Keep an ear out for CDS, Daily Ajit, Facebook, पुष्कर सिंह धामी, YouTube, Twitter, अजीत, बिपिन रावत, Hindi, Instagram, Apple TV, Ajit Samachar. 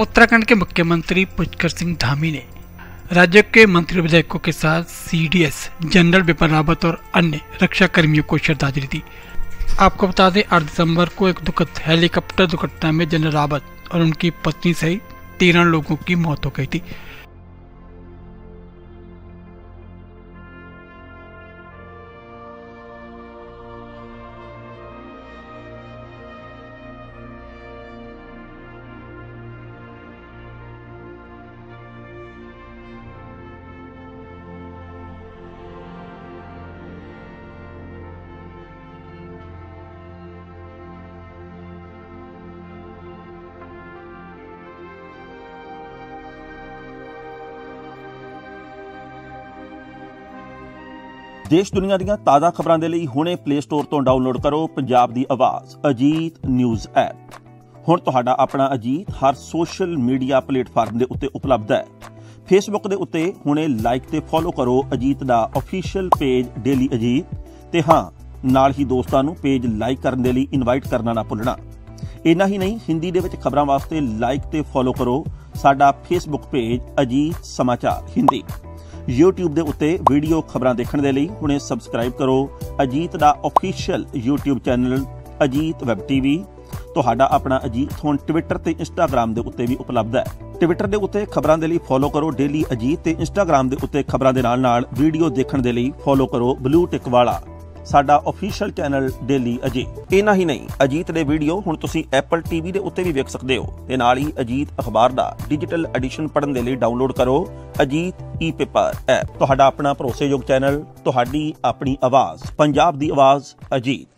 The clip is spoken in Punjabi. उत्तराखंड के मुख्यमंत्री पुष्कर सिंह धामी ने राज्य के मंत्री विधायकों के साथ CDS जनरल बिपिन रावत और अन्य रक्षा कर्मियों को श्रद्धांजलि दी। आपको बता दें 8 दिसंबर को एक दुखद हेलीकॉप्टर दुर्घटना में जनरल रावत और उनकी पत्नी सहित 13 लोगों की मौत हो गई थी। देश दुनिया ਦੀਆਂ ਤਾਜ਼ਾ खबर ਦੇ ਲਈ ਹੁਣੇ प्ले स्टोर ਤੋਂ डाउनलोड करो पंजाब की आवाज़ अजीत न्यूज़ ऐप। ਹੁਣ ਤੁਹਾਡਾ ਆਪਣਾ अजीत हर सोशल मीडिया प्लेटफार्म ਦੇ ਉੱਤੇ ਉਪਲਬਧ ਹੈ। फेसबुक ਦੇ ਉੱਤੇ ਹੁਣੇ लाइक ਤੇ फॉलो करो अजीत ਦਾ ऑफिशियल पेज डेली अजीत ਤੇ ਹਾਂ ਨਾਲ ਹੀ ਦੋਸਤਾਂ ਨੂੰ पेज लाइक ਕਰਨ ਦੇ ਲਈ ਇਨਵਾਈਟ ਕਰਨਾ ਨਾ ਭੁੱਲਣਾ। ਇੰਨਾ ਹੀ ਨਹੀਂ ਹਿੰਦੀ ਦੇ ਵਿੱਚ ਖਬਰਾਂ ਵਾਸਤੇ लाइक ਤੇ फॉलो करो ਸਾਡਾ फेसबुक पेज अजीत समाचार हिंदी। YouTube ਦੇ ਉੱਤੇ ਵੀਡੀਓ ਖਬਰਾਂ ਦੇਖਣ ਦੇ ਲਈ ਹੁਣੇ ਸਬਸਕ੍ਰਾਈਬ ਕਰੋ ਅਜੀਤ ਦਾ official YouTube channel Ajit web TV। ਤੁਹਾਡਾ ਆਪਣਾ ਅਜੀਤ ਹੁਣ Twitter ਤੇ Instagram ਦੇ ਉੱਤੇ ਵੀ ਉਪਲਬਧ ਹੈ। Twitter ਦੇ ਉੱਤੇ ਖਬਰਾਂ ਦੇ ਲਈ ਫੋਲੋ ਕਰੋ ਡੇਲੀ ਅਜੀਤ ਤੇ Instagram ਦੇ ਉੱਤੇ ਖਬਰਾਂ ਦੇ ਨਾਲ-ਨਾਲ ਵੀਡੀਓ ਦੇਖਣ ਦੇ ਲਈ ਫੋਲੋ ਕਰੋ ਬਲੂ ਟਿਕ ਵਾਲਾ ਸਾਡਾ ਆਫੀਸ਼ੀਅਲ ਚੈਨਲ ਡੇਲੀ ਅਜੀਤ। ਇਹਨਾਂ ਹੀ ਨਹੀਂ ਅਜੀਤ ਦੇ ਵੀਡੀਓ ਹੁਣ ਤੁਸੀਂ Apple TV ਦੇ ਉੱਤੇ ਵੀ ਵੇਖ ਸਕਦੇ ਹੋ ਤੇ ਨਾਲ ਹੀ ਅਜੀਤ ਅਖਬਾਰ ਦਾ ਡਿਜੀਟਲ ਐਡੀਸ਼ਨ ਪੜ੍ਹਨ ਦੇ ਲਈ ਡਾਊਨਲੋਡ ਕਰੋ ਅਜੀਤ ਈ-ਪੇਪਰ ਐਪ। ਤੁਹਾਡਾ ਆਪਣਾ ਭਰੋਸੇਯੋਗ ਚੈਨਲ, ਤੁਹਾਡੀ ਆਪਣੀ ਆਵਾਜ਼, ਪੰਜਾਬ ਦੀ ਆਵਾਜ਼ ਅਜੀਤ।